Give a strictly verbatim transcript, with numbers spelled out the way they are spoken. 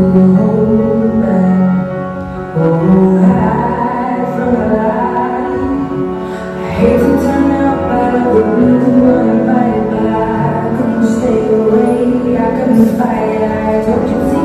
Oh, man, oh, hide from my life. I hate to turn up out of the blue, uninvited, but I couldn't stay away. I couldn't fight. I don't you see?